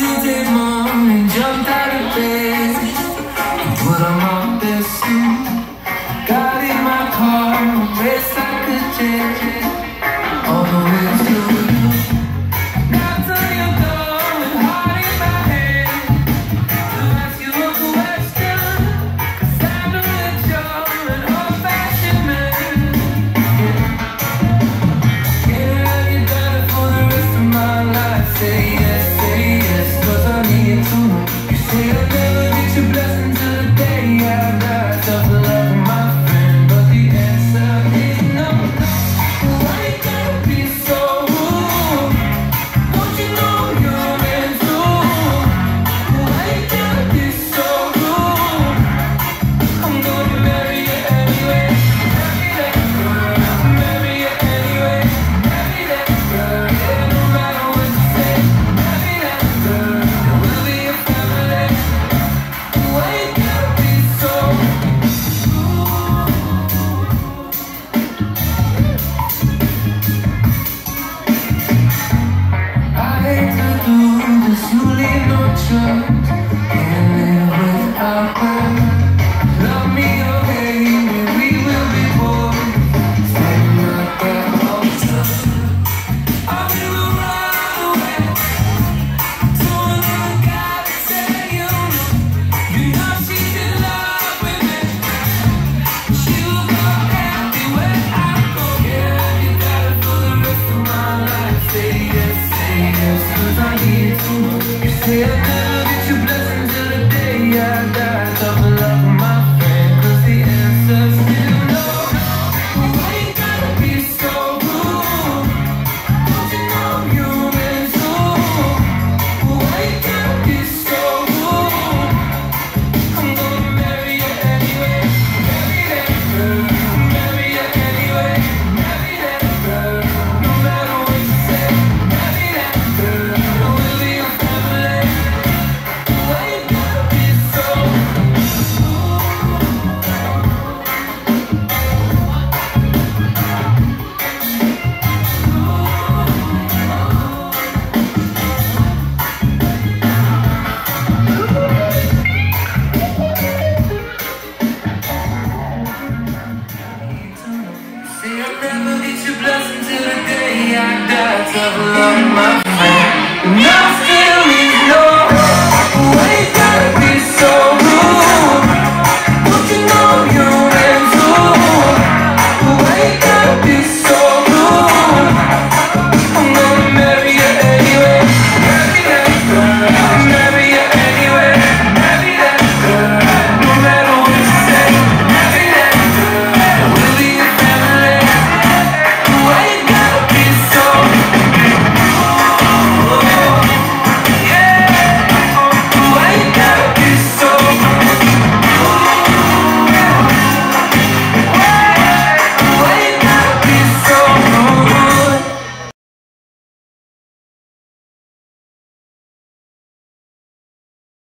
Saturday morning, jumped out of bed and put on my best suit. Got in my car and raced like a jet all the way to you. Now time you're going hard in my head. So ask you a question, 'cause I know that you're an old-fashioned man. Can I have you done for the rest of my life? Say yes, say yes, 'cause I need it too. You say I'll never get your blessing till the day I die. Self-love, my friend, but the answer is no. Why you gotta be so rude? Don't you know you're meant to? Why you gotta be so rude? I'm gonna marry you anyway. Marry that girl, marry you anyway. Marry that girl, yeah, no matter what you say. Marry that girl, and we'll be a family. Why you gotta be so rude? I hate to do this, you leave no choice. Can't live without her. Love me or hate me, we will be poor. Stand not that altar. I will run away to another guy that said you know. You know she's in love with me. She will go happy where I go. Yeah, you got it for the rest of my life. Say yes, 'cause I need it too much. You say I'll never get your blessing till the day I die. Tough love, my friend, 'cause the answer's still no. Why you gotta be so rude? Don't you know you're meant to? Why you gotta be so rude? I'm gonna marry you anyway. Marry that girl, marry you anyway. Marry that girl, no matter what you say. Marry that girl, and we'll be a family. Why you gotta be so rude? Say I'll never get your blessing till the day I die. Tough love, my friend. And I'll stay